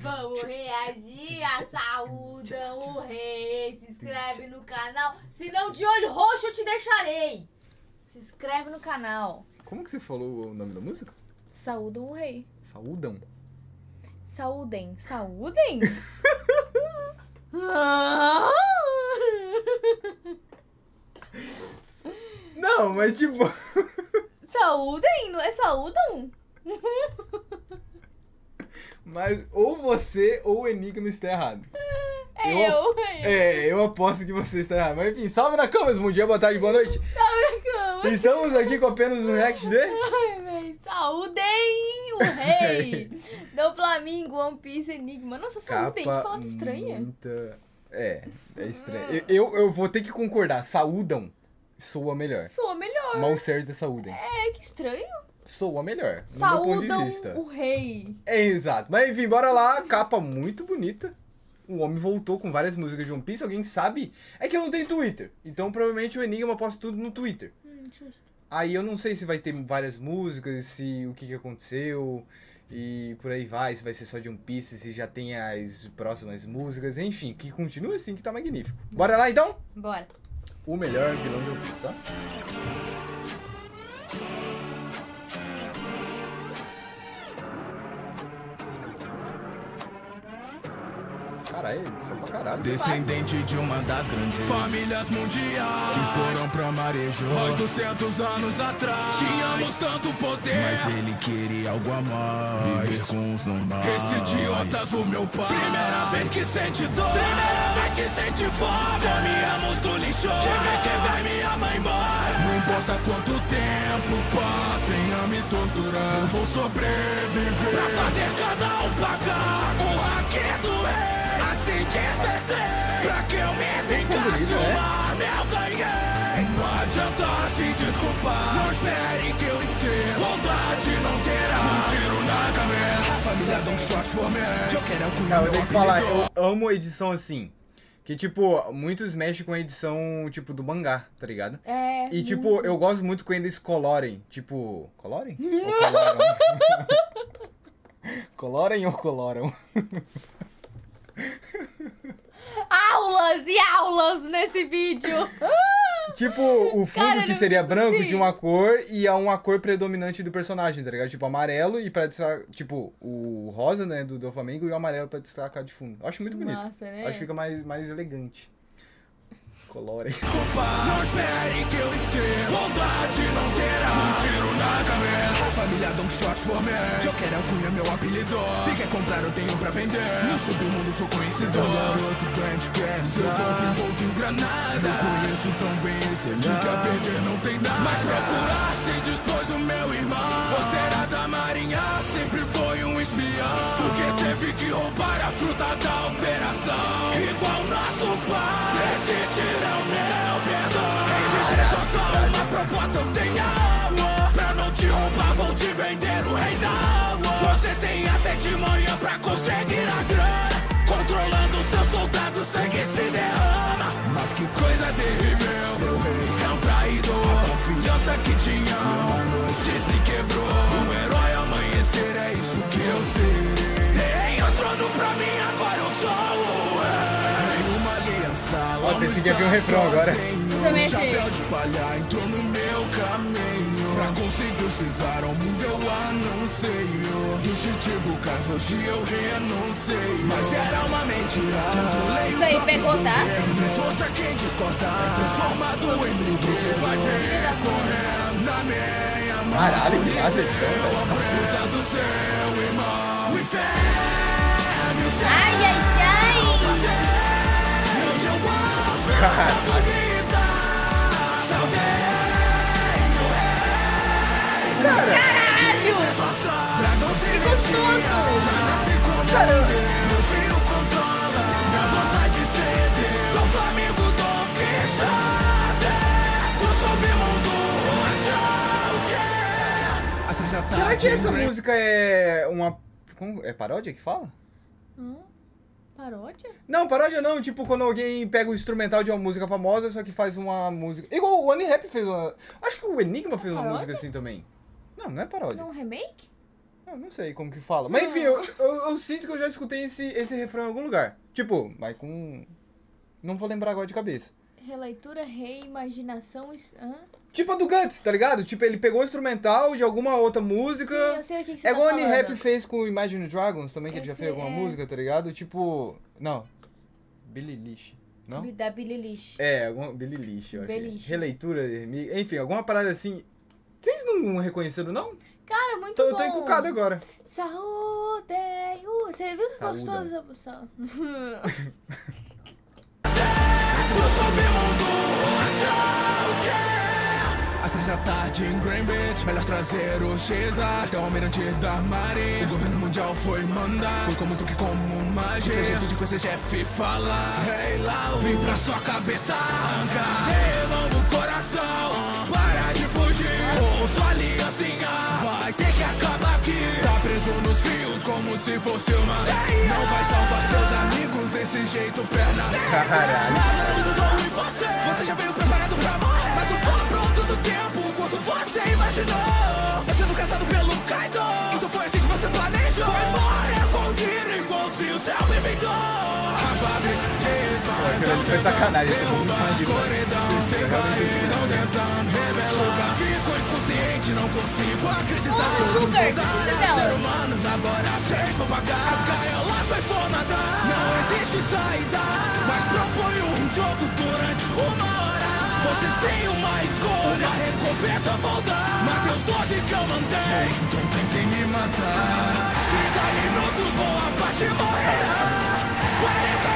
Vamos reagir a Saúdam o Rei. Se inscreve no canal. Se não de olho roxo eu te deixarei. Se inscreve no canal. Como que você falou o nome da música? Saúdam o Rei. Saúdam? Saúdem. Saúdem? Não, mas tipo... Saúdem? Não é saúdam? Mas ou você ou o Enygma está errado. Eu aposto que você está errado. Mas enfim, salve na cama, bom dia, boa tarde, boa noite. Salve na cama. E estamos aqui com apenas um react de... Ai, véi, saúdem o rei. Doflamingo, One Piece, Enygma. Nossa, saúdem, que palavra estranha. Muita... É estranho. Eu vou ter que concordar, saúdam soa melhor. Soa melhor. Mal certo é saúdem. É, que estranho. Soa melhor. Saúdam o rei. É, exato. Mas enfim, bora lá. Capa muito bonita. O homem voltou com várias músicas de One Piece. Alguém sabe? É que eu não tenho Twitter. Então provavelmente o Enygma posta tudo no Twitter. Justo. Aí eu não sei se vai ter várias músicas, se o que aconteceu e por aí vai. Se vai ser só de One Piece, se já tem as próximas músicas. Enfim, que continua assim, que tá magnífico. Bora lá então? Bora. O melhor vilão de One Piece, tá? Caralho, isso é pra caralho. Descendente de uma das grandes famílias mundiais que foram pra Marejo 800 anos atrás. Tínhamos tanto poder, mas ele queria algo a mais. Viver com os normais. Esse idiota do meu pai. Primeira vez que sente dor, primeira vez que sente fome. Caminhamos do lixo, tive que ver minha mãe embora. Não importa quanto tempo passem a me torturar, eu vou sobreviver pra fazer cada um pagar o hacker do rei. Assim despertei, pra que eu me vingasse, uma eu ganhei. Não adianta se desculpar, não espere que eu esqueça. Vontade não terá, um tiro na cabeça. A família dá um shot for me. Não, eu tenho que falar, eu amo edição assim. Que, tipo, muitos mexem com a edição, tipo, do mangá, tá ligado? É. E, tipo, eu gosto muito quando eles colorem. Tipo, colorem? Ou coloram? Colorem ou coloram? Aulas e aulas nesse vídeo. Tipo, o fundo, cara, que seria branco de uma cor e a uma cor predominante do personagem, tá ligado? Tipo, amarelo e pra destacar... Tipo, o rosa, né, do Doflamingo e o amarelo pra destacar de fundo. Acho muito bonito. Nossa, né? Acho que fica mais elegante. Colorem. Desculpa, não espere que eu esqueça. Vontade não terá, um tiro na cabeça. A família dá um shot for me. Joker é o cunha, meu apelido. Se quer comprar, eu tenho pra vender. No submundo sou conhecedor. Garoto grande quer entrar. Seu golpe em granada. Eu conheço tão bem esse lado. Dica perder não tem nada. Mas procurar se dispôs o meu irmão. Você era da marinha, sempre foi um espião. Porque teve que roubar a fruta da operação. Igual nosso pai. Esse não, meu perdão. Era só uma proposta, eu tenho aula. Pra não te roubar, vou te vender o rei da aula. Você tem até de manhã pra conseguir a grana. Controlando seus soldados, sangue se derrama. Mas que coisa terrível, seu rei é um traidor. A confiança que tinha, uma noite se quebrou. Um herói amanhecer, é isso que eu sei. Tem o trono pra mim, agora eu sou o rei. Ó, pensei que ia vir um refrão agora. Eu também achei. Chapéu de palha entrou no meu caminho. Pra conseguir cesar ao mundo eu anuncio. Do Chichibukai hoje eu renuncio. Mas era uma mentira. Isso aí pegou, tá? Força quem descortar. Transformado em brinquedo. Vai recorrendo na minha mão. Caralho, que massa. Ai, ai, ai. Caralho! Que gostoso! Caramba! Será que essa música é uma... É paródia que fala? Paródia? Não, paródia não. Tipo, quando alguém pega o instrumental de uma música famosa, só que faz uma música... Igual o Any Rap fez uma... Acho que o Enygma fez uma música assim também. Não, não é paródia. Não, um remake? Não, não sei como que fala. Mas enfim, eu sinto que eu já escutei esse refrão em algum lugar. Tipo, mas com... Não vou lembrar agora de cabeça. Releitura, reimaginação... Tipo a do Guts, tá ligado? Tipo, ele pegou o instrumental de alguma outra música. Sim, eu sei o que você tá falando. É igual o Any Rap fez com o Imagine Dragons também, que ele já fez alguma música, tá ligado? Tipo... Não. Billie Eilish. Não? Da Billie Eilish. É, alguma... Billie Eilish, eu acho. Releitura, enfim, alguma parada assim... Vocês não reconheceram, não? Cara, muito bom. Eu tô encucado agora. Saúde! Você viu que gostoso da poção? Às 3 da tarde em Greenwich, melhor trazer o Xesa até o almirante da Marinha. O governo mundial foi mandar, foi como truque, como magia. Esse jeito de com esse chefe falar, hey, Lau, vem pra sua cabeça arrancar. Relando o coração, para de fugir, ou sua aliancinha vai ter que acabar aqui. Tá preso nos fios como se fosse uma teia. Não vai salvar seus amigos desse jeito, perna. Caralho. Nada não usou em você, você já veio preparado pra morrer. Do tempo, quanto você imaginou? Tá sendo caçado pelo Kaido. Então foi assim que você planejou. Foi embora com o dinheiro igual se o céu me inventou. A fábrica desmantelou, derruba a escuridão sem parir, não tentando revelar. Fico inconsciente, não consigo acreditar. Os seres humanos agora sem propagar. A gaiola foi formada, não existe saída. Mas proponho um jogo durante uma hora. Vocês têm uma escolha, uma recompensa voltar. Mateus 12 que eu mandei, então tentem me matar. 30 minutos boa parte morrerá, 40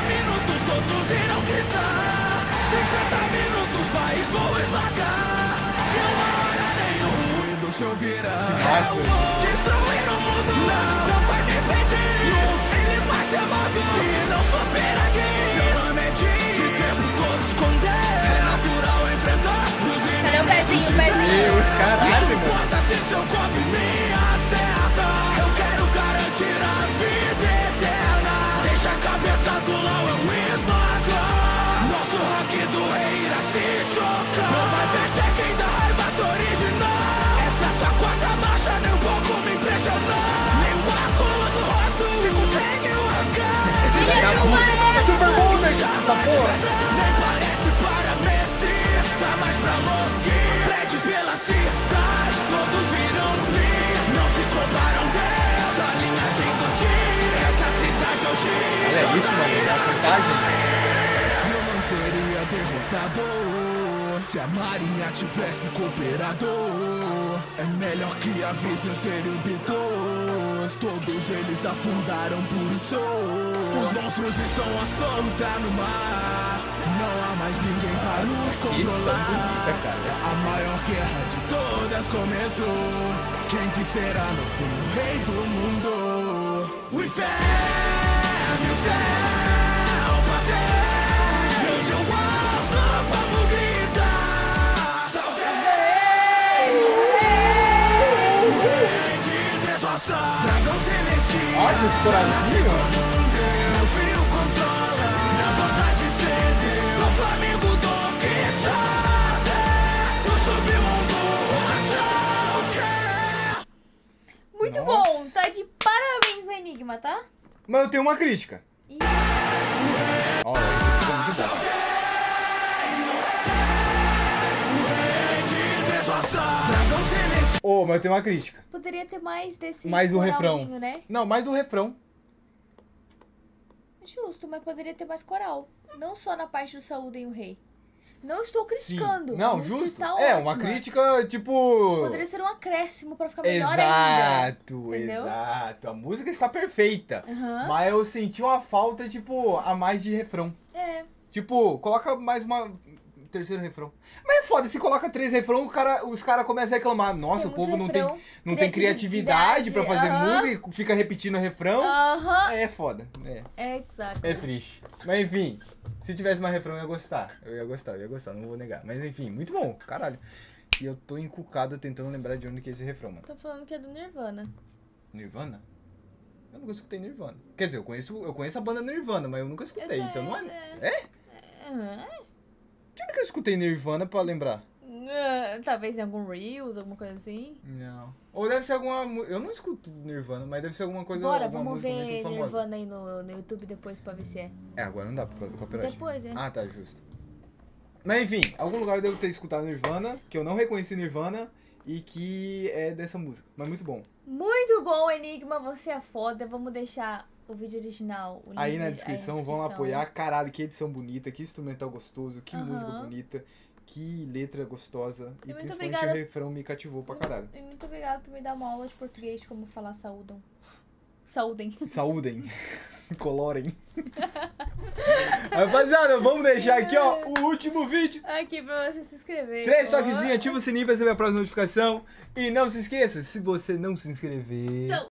minutos todos irão gritar, 50 minutos país vou esmagar, e uma hora nenhum ruído se ouvirá. Eu vou destruir o mundo, não vai me impedir. O filho vai ser morto se não souber aqui. Seu nome é Jim, se tempo todo esconder. Cadê o pezinho, o pezinho? Caralho, não importa se seu corpo me acerta. Eu quero garantir a vida eterna. Deixa a cabeça do Lau, eu esmagar. Nosso rock do rei irá se chocar. Não vai vencer quem dá raiva sua original. Essa sua quarta marcha nem um pouco me impressionou. Nem o óculos no rosto se consegue arrancar. Esse Super Bowl, essa porra. Mais pra longe, prédios pela cidade, todos viram mim, não se comparam dessa linhagem do dia. Essa cidade hoje é isso, mano, a cidade. Eu não seria derrotado se a marinha tivesse cooperado. É melhor que avise os terubitos, todos eles afundaram por isso. Os monstros estão a soltar no mar. Não há mais ninguém para nos controlar. A maior guerra de todas começou. Quem que será no fim o rei do mundo? O inferno e o céu ao passeio. Hoje eu alço, vamos gritar. Salve! O rei de desfação, dragão celestial. Olha esse coração. Doflamingo, do muito Nossa. Bom, tá de parabéns o Enygma, tá? Mas eu tenho uma crítica. Olha, oh, mas eu tenho uma crítica. Poderia ter mais desse mais o refrão, né? Não, mais do refrão. Justo, mas poderia ter mais coral. Não só na parte do Saúdem o Rei. Não estou criticando. Sim. Não, justo. É, uma crítica, tipo... Poderia ser um acréscimo pra ficar melhor ainda. Exato, exato. A música está perfeita. Uhum. Mas eu senti uma falta, tipo, a mais de refrão. É. Tipo, coloca mais uma... Terceiro refrão. Mas é foda, se coloca 3 refrão, os caras começam a reclamar. Nossa, o povo não tem criatividade pra fazer música, fica repetindo o refrão. É foda. É exato. É triste. Mas enfim, se tivesse mais refrão, eu ia gostar. Eu ia gostar, não vou negar. Mas enfim, muito bom, caralho. E eu tô encucado tentando lembrar de onde que é esse refrão, mano. Tô falando que é do Nirvana. Nirvana? Eu nunca escutei Nirvana. Quer dizer, eu conheço a banda Nirvana, mas eu nunca escutei, então não é... É? De onde que eu escutei Nirvana pra lembrar? Talvez em algum Reels, alguma coisa assim. Não. Ou deve ser alguma... Eu não escuto Nirvana, mas deve ser alguma coisa... Bora, alguma vamos ver Nirvana aí no YouTube depois pra ver se é. É, agora não dá pra copyright. Depois, é. Ah, tá, justo. Mas enfim, algum lugar eu devo ter escutado Nirvana, que eu não reconheci Nirvana e que é dessa música. Mas muito bom. Muito bom, Enygma, você é foda. Vamos deixar o vídeo original. O aí, na descrição, vão apoiar. Caralho, que edição bonita, que instrumental gostoso, que música bonita, que letra gostosa. E principalmente o refrão me cativou pra caralho. E muito obrigada por me dar uma aula de português de como falar saúdam. Saúdem. Saúdem. Colorem. Rapaziada, vamos deixar aqui, ó, o último vídeo. Aqui pra você se inscrever. 3 toquezinhos, ativa o sininho pra receber a próxima notificação. E não se esqueça, se você não se inscrever... Então...